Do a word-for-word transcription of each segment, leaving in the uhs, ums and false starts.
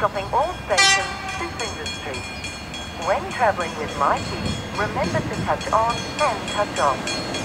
stopping all stations this industry. When traveling with Mighty, remember to touch on and touch off.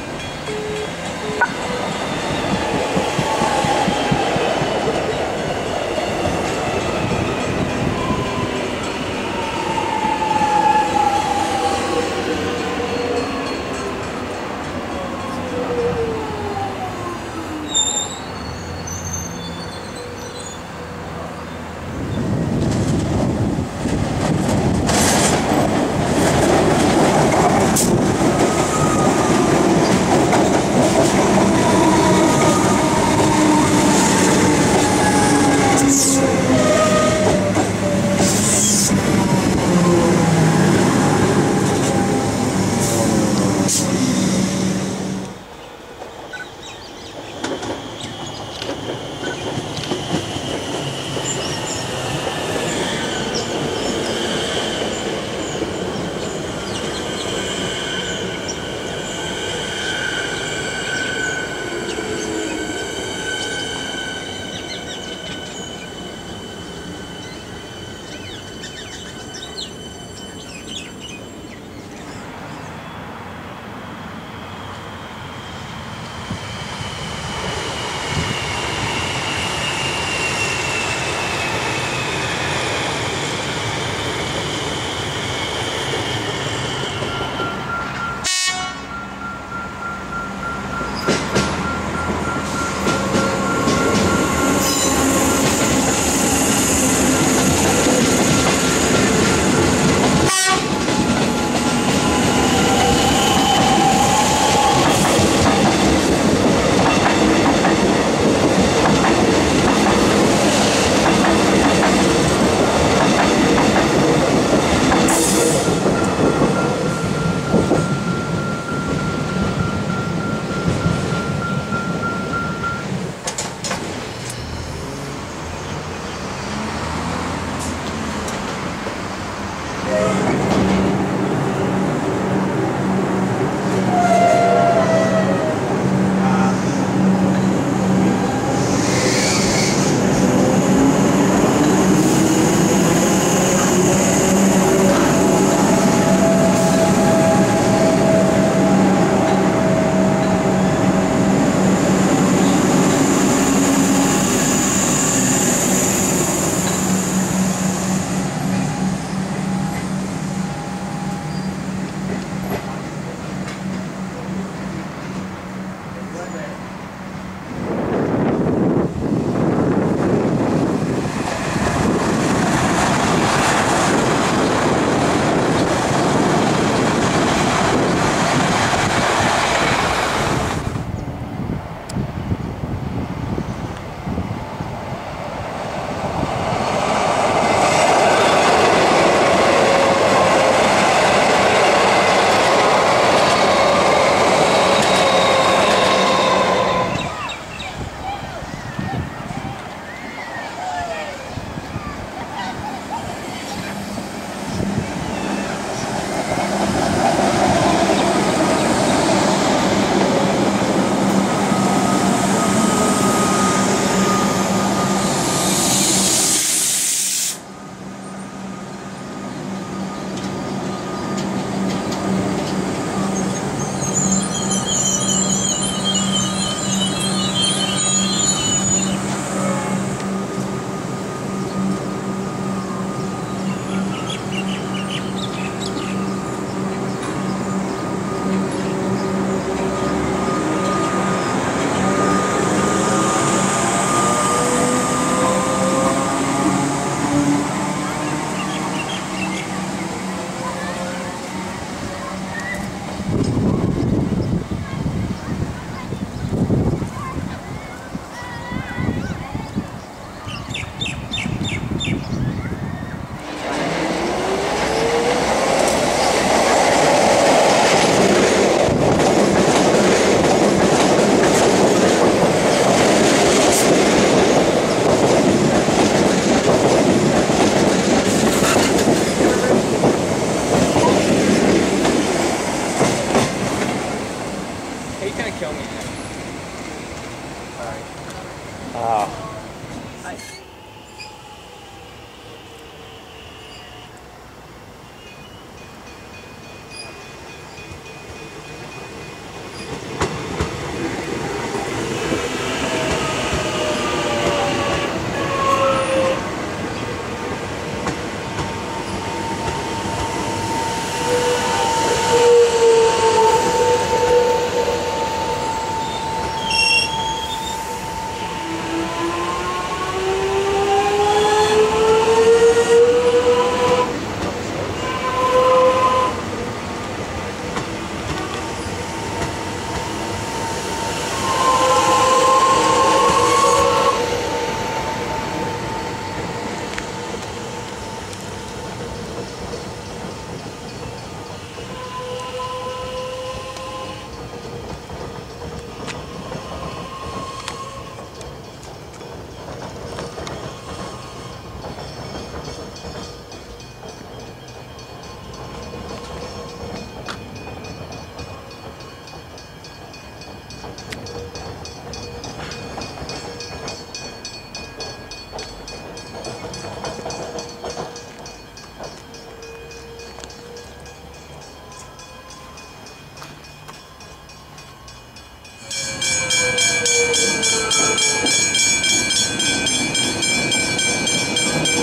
Oh. Nice.